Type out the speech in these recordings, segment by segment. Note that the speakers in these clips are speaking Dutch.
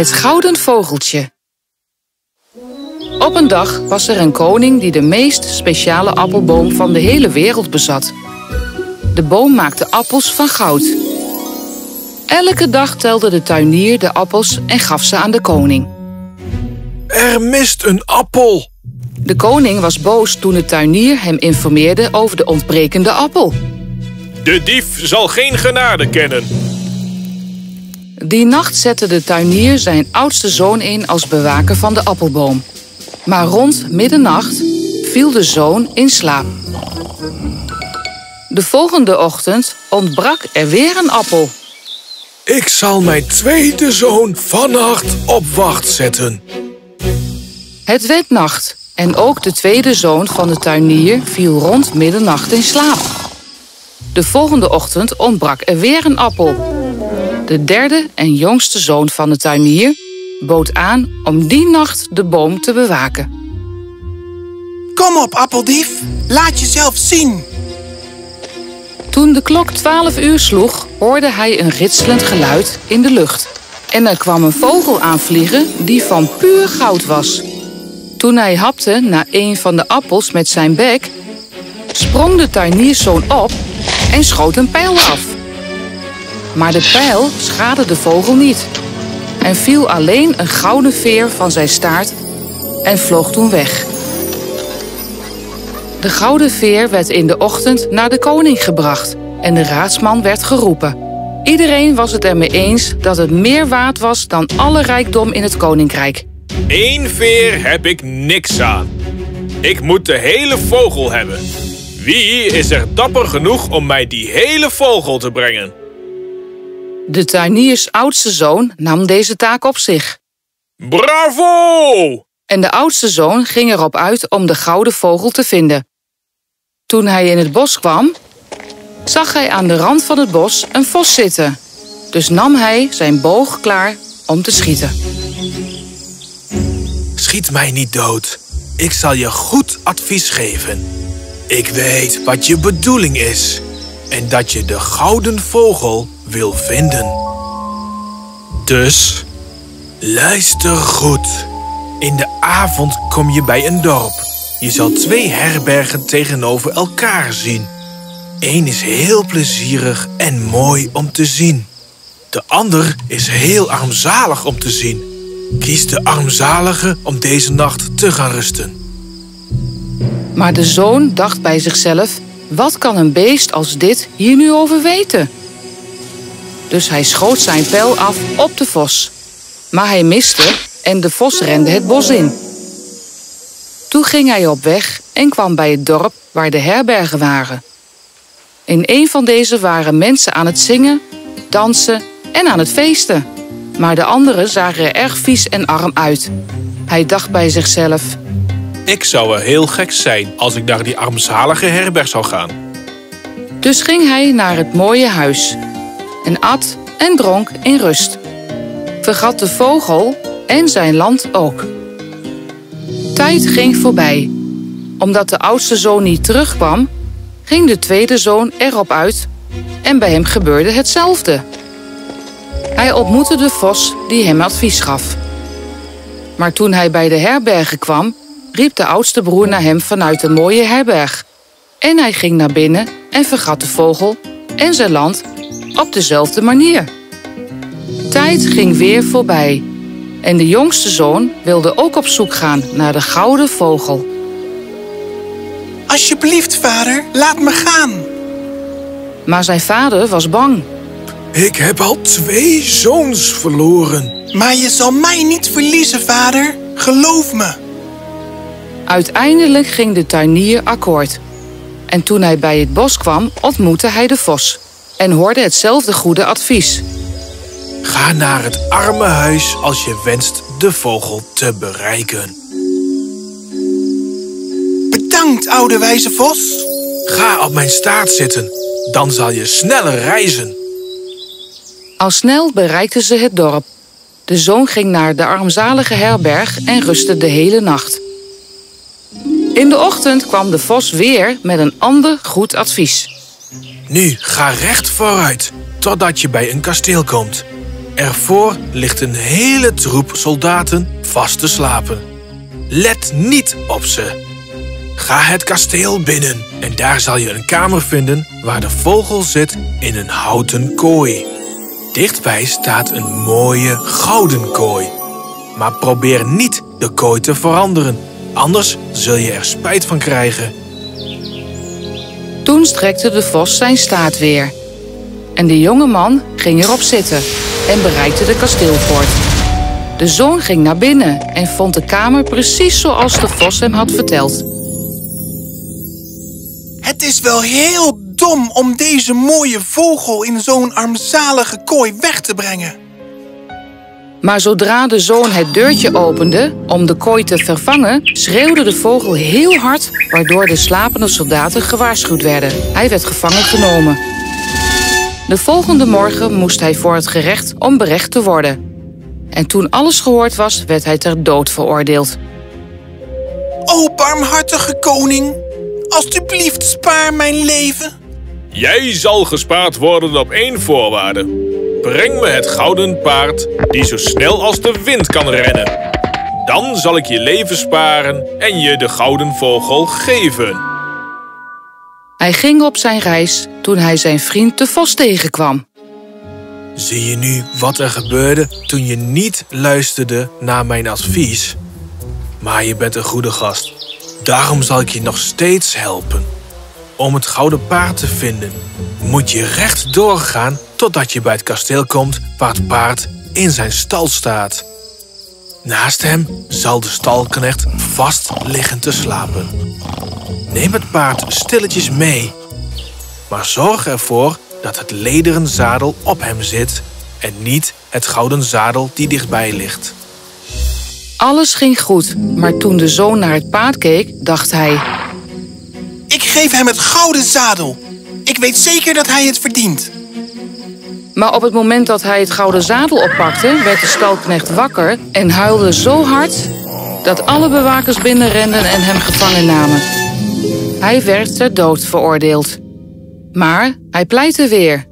Het gouden vogeltje. Op een dag was er een koning die de meest speciale appelboom van de hele wereld bezat. De boom maakte appels van goud. Elke dag telde de tuinier de appels en gaf ze aan de koning. Er mist een appel! De koning was boos toen de tuinier hem informeerde over de ontbrekende appel. De dief zal geen genade kennen. Die nacht zette de tuinier zijn oudste zoon in als bewaker van de appelboom. Maar rond middernacht viel de zoon in slaap. De volgende ochtend ontbrak er weer een appel. Ik zal mijn tweede zoon vannacht op wacht zetten. Het werd nacht en ook de tweede zoon van de tuinier viel rond middernacht in slaap. De volgende ochtend ontbrak er weer een appel. De derde en jongste zoon van de tuinier bood aan om die nacht de boom te bewaken. Kom op, appeldief, laat jezelf zien! Toen de klok 12 uur sloeg, hoorde hij een ritselend geluid in de lucht. En er kwam een vogel aanvliegen die van puur goud was. Toen hij hapte naar een van de appels met zijn bek, sprong de tuinierszoon op en schoot een pijl af. Maar de pijl schaadde de vogel niet en viel alleen een gouden veer van zijn staart en vloog toen weg. De gouden veer werd in de ochtend naar de koning gebracht en de raadsman werd geroepen. Iedereen was het ermee eens dat het meer waard was dan alle rijkdom in het koninkrijk. Eén veer heb ik niks aan. Ik moet de hele vogel hebben. Wie is er dapper genoeg om mij die hele vogel te brengen? De tuiniers oudste zoon nam deze taak op zich. Bravo! En de oudste zoon ging erop uit om de gouden vogel te vinden. Toen hij in het bos kwam, zag hij aan de rand van het bos een vos zitten. Dus nam hij zijn boog klaar om te schieten. Schiet mij niet dood. Ik zal je goed advies geven. Ik weet wat je bedoeling is. En dat je de gouden vogel wil vinden. Dus, luister goed. In de avond kom je bij een dorp. Je zal 2 herbergen tegenover elkaar zien. Eén is heel plezierig en mooi om te zien. De ander is heel armzalig om te zien. Kies de armzalige om deze nacht te gaan rusten. Maar de zoon dacht bij zichzelf: wat kan een beest als dit hier nu over weten? Dus hij schoot zijn pijl af op de vos. Maar hij miste en de vos rende het bos in. Toen ging hij op weg en kwam bij het dorp waar de herbergen waren. In een van deze waren mensen aan het zingen, dansen en aan het feesten. Maar de anderen zagen er erg vies en arm uit. Hij dacht bij zichzelf: ik zou er heel gek zijn als ik naar die armzalige herberg zou gaan. Dus ging hij naar het mooie huis en at en dronk in rust. Vergat de vogel en zijn land ook. Tijd ging voorbij. Omdat de oudste zoon niet terugkwam, ging de tweede zoon erop uit en bij hem gebeurde hetzelfde. Hij ontmoette de vos die hem advies gaf. Maar toen hij bij de herbergen kwam, riep de oudste broer naar hem vanuit de mooie herberg. En hij ging naar binnen en vergat de vogel en zijn land op dezelfde manier. Tijd ging weer voorbij. En de jongste zoon wilde ook op zoek gaan naar de gouden vogel. Alsjeblieft, vader, laat me gaan. Maar zijn vader was bang. Ik heb al 2 zoons verloren. Maar je zal mij niet verliezen, vader. Geloof me. Uiteindelijk ging de tuinier akkoord. En toen hij bij het bos kwam, ontmoette hij de vos. En hoorde hetzelfde goede advies. Ga naar het arme huis als je wenst de vogel te bereiken. Bedankt, oude wijze vos. Ga op mijn staart zitten, dan zal je sneller reizen. Al snel bereikten ze het dorp. De zoon ging naar de armzalige herberg en rustte de hele nacht. In de ochtend kwam de vos weer met een ander goed advies. Nu ga recht vooruit, totdat je bij een kasteel komt. Ervoor ligt een hele troep soldaten vast te slapen. Let niet op ze. Ga het kasteel binnen en daar zal je een kamer vinden waar de vogel zit in een houten kooi. Dichtbij staat een mooie gouden kooi. Maar probeer niet de kooi te veranderen, anders zul je er spijt van krijgen. Toen strekte de vos zijn staart weer. En de jonge man ging erop zitten en bereikte de kasteelpoort. De zon ging naar binnen en vond de kamer precies zoals de vos hem had verteld. Het is wel heel dom om deze mooie vogel in zo'n armzalige kooi weg te brengen. Maar zodra de zoon het deurtje opende om de kooi te vervangen, schreeuwde de vogel heel hard, waardoor de slapende soldaten gewaarschuwd werden. Hij werd gevangen genomen. De volgende morgen moest hij voor het gerecht om berecht te worden. En toen alles gehoord was, werd hij ter dood veroordeeld. O, barmhartige koning, alstublieft spaar mijn leven. Jij zal gespaard worden op één voorwaarde. Breng me het gouden paard die zo snel als de wind kan rennen. Dan zal ik je leven sparen en je de gouden vogel geven. Hij ging op zijn reis toen hij zijn vriend de vos tegenkwam. Zie je nu wat er gebeurde toen je niet luisterde naar mijn advies? Maar je bent een goede gast. Daarom zal ik je nog steeds helpen. Om het gouden paard te vinden, moet je recht doorgaan totdat je bij het kasteel komt waar het paard in zijn stal staat. Naast hem zal de stalknecht vast liggen te slapen. Neem het paard stilletjes mee, maar zorg ervoor dat het lederen zadel op hem zit en niet het gouden zadel die dichtbij ligt. Alles ging goed, maar toen de zoon naar het paard keek, dacht hij: ik geef hem het gouden zadel. Ik weet zeker dat hij het verdient. Maar op het moment dat hij het gouden zadel oppakte, werd de stalknecht wakker en huilde zo hard dat alle bewakers binnenrenden en hem gevangen namen. Hij werd ter dood veroordeeld. Maar hij pleitte weer.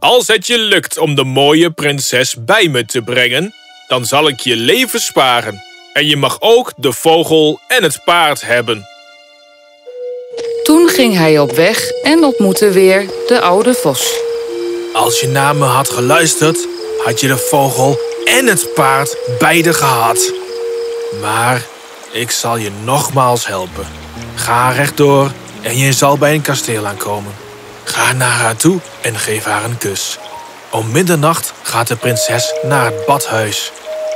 Als het je lukt om de mooie prinses bij me te brengen, dan zal ik je leven sparen. En je mag ook de vogel en het paard hebben. Toen ging hij op weg en ontmoette weer de oude vos. Als je naar me had geluisterd, had je de vogel en het paard beide gehad. Maar ik zal je nogmaals helpen. Ga rechtdoor en je zal bij een kasteel aankomen. Ga naar haar toe en geef haar een kus. Om middernacht gaat de prinses naar het badhuis.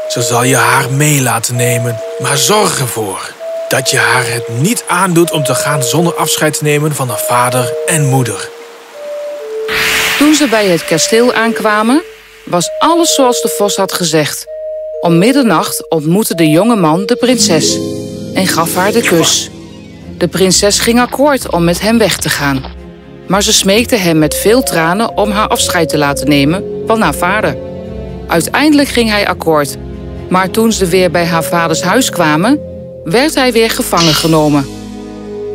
Ze zal je haar mee laten nemen, maar zorg ervoor dat je haar het niet aandoet om te gaan zonder afscheid te nemen van haar vader en moeder. Toen ze bij het kasteel aankwamen, was alles zoals de vos had gezegd. Om middernacht ontmoette de jonge man de prinses en gaf haar de kus. De prinses ging akkoord om met hem weg te gaan. Maar ze smeekte hem met veel tranen om haar afscheid te laten nemen van haar vader. Uiteindelijk ging hij akkoord. Maar toen ze weer bij haar vaders huis kwamen, werd hij weer gevangen genomen.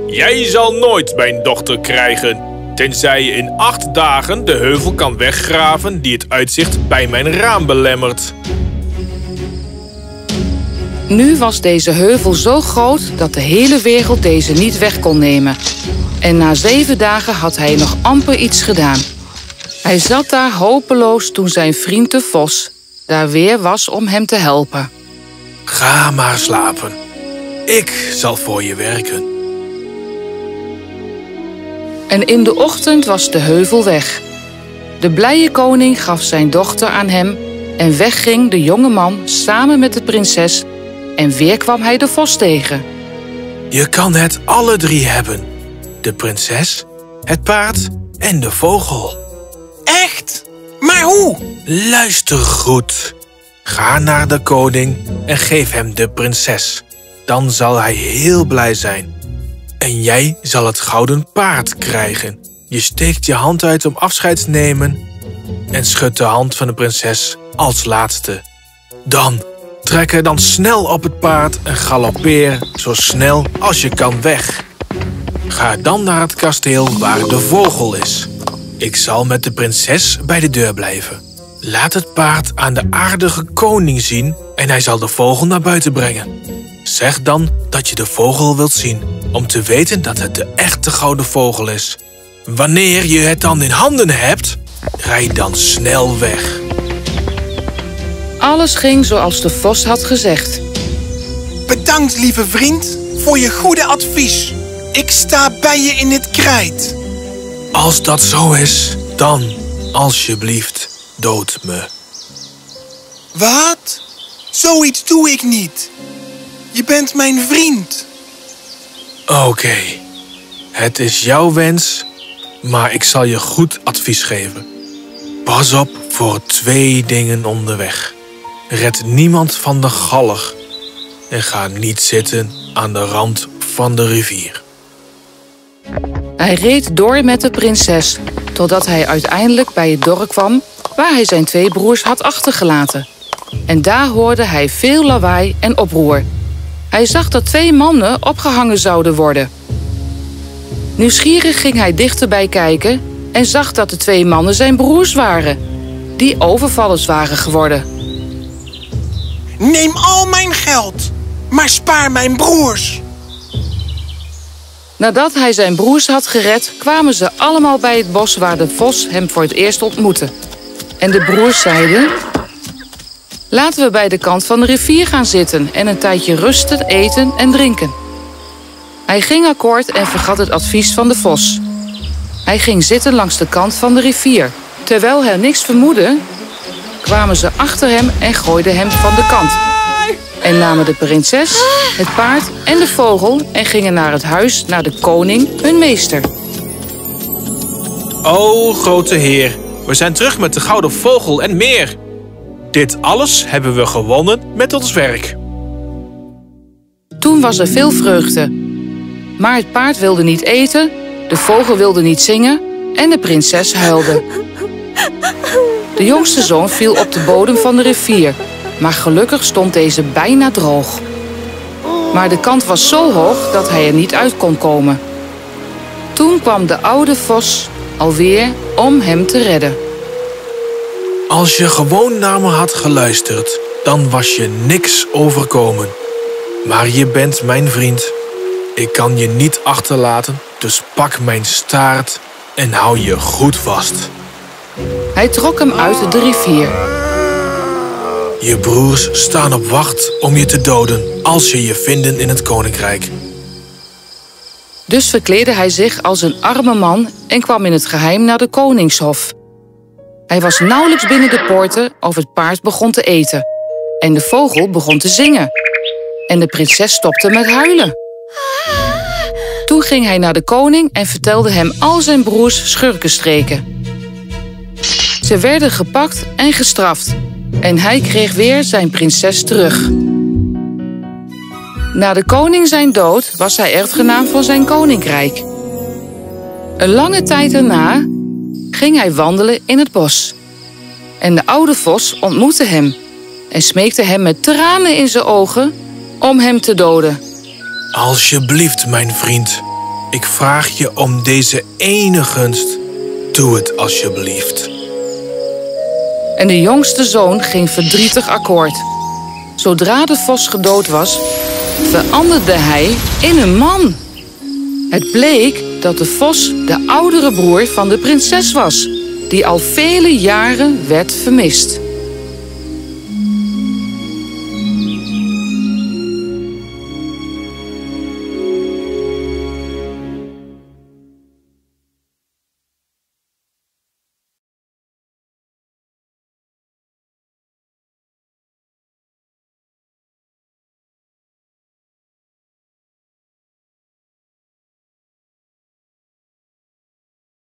Jij zal nooit mijn dochter krijgen, tenzij je in 8 dagen de heuvel kan weggraven die het uitzicht bij mijn raam belemmert. Nu was deze heuvel zo groot dat de hele wereld deze niet weg kon nemen. En na 7 dagen had hij nog amper iets gedaan. Hij zat daar hopeloos toen zijn vriend de vos daar weer was om hem te helpen. Ga maar slapen. Ik zal voor je werken. En in de ochtend was de heuvel weg. De blije koning gaf zijn dochter aan hem en weg ging de jonge man samen met de prinses en weer kwam hij de vos tegen. Je kan het alle drie hebben. De prinses, het paard en de vogel. Echt? Maar hoe? Luister goed. Ga naar de koning en geef hem de prinses. Dan zal hij heel blij zijn. En jij zal het gouden paard krijgen. Je steekt je hand uit om afscheid te nemen en schudt de hand van de prinses als laatste. Dan trek er dan snel op het paard en galoppeer zo snel als je kan weg. Ga dan naar het kasteel waar de vogel is. Ik zal met de prinses bij de deur blijven. Laat het paard aan de aardige koning zien en hij zal de vogel naar buiten brengen. Zeg dan dat je de vogel wilt zien, om te weten dat het de echte gouden vogel is. Wanneer je het dan in handen hebt, rijd dan snel weg. Alles ging zoals de vos had gezegd. Bedankt, lieve vriend, voor je goede advies. Ik sta bij je in het krijt. Als dat zo is, dan, alsjeblieft, dood me. Wat? Zoiets doe ik niet. Je bent mijn vriend. Oké. Het is jouw wens, maar ik zal je goed advies geven. Pas op voor twee dingen onderweg. Red niemand van de galg en ga niet zitten aan de rand van de rivier. Hij reed door met de prinses, totdat hij uiteindelijk bij het dorp kwam waar hij zijn twee broers had achtergelaten. En daar hoorde hij veel lawaai en oproer. Hij zag dat twee mannen opgehangen zouden worden. Nieuwsgierig ging hij dichterbij kijken en zag dat de twee mannen zijn broers waren, die overvallers waren geworden. Neem al mijn geld, maar spaar mijn broers. Nadat hij zijn broers had gered, kwamen ze allemaal bij het bos waar de vos hem voor het eerst ontmoette. En de broers zeiden: laten we bij de kant van de rivier gaan zitten en een tijdje rusten, eten en drinken. Hij ging akkoord en vergat het advies van de vos. Hij ging zitten langs de kant van de rivier. Terwijl hij niks vermoedde, kwamen ze achter hem en gooiden hem van de kant. En namen de prinses, het paard en de vogel en gingen naar het huis, naar de koning, hun meester. O, grote heer, we zijn terug met de gouden vogel en meer. Dit alles hebben we gewonnen met ons werk. Toen was er veel vreugde. Maar het paard wilde niet eten, de vogel wilde niet zingen en de prinses huilde. De jongste zoon viel op de bodem van de rivier, maar gelukkig stond deze bijna droog. Maar de kant was zo hoog dat hij er niet uit kon komen. Toen kwam de oude vos alweer om hem te redden. Als je gewoon naar me had geluisterd, dan was je niks overkomen. Maar je bent mijn vriend. Ik kan je niet achterlaten, dus pak mijn staart en hou je goed vast. Hij trok hem uit de rivier. Je broers staan op wacht om je te doden als ze je vinden in het koninkrijk. Dus verkleedde hij zich als een arme man en kwam in het geheim naar de koningshof. Hij was nauwelijks binnen de poorten of het paard begon te eten. En de vogel begon te zingen. En de prinses stopte met huilen. Toen ging hij naar de koning en vertelde hem al zijn broers schurkenstreken. Ze werden gepakt en gestraft. En hij kreeg weer zijn prinses terug. Na de koning zijn dood was hij erfgenaam van zijn koninkrijk. Een lange tijd daarna ging hij wandelen in het bos. En de oude vos ontmoette hem en smeekte hem met tranen in zijn ogen om hem te doden. Alsjeblieft, mijn vriend. Ik vraag je om deze ene gunst. Doe het alsjeblieft. En de jongste zoon ging verdrietig akkoord. Zodra de vos gedood was, veranderde hij in een man. Het bleek dat de vos de oudere broer van de prinses was, die al vele jaren werd vermist.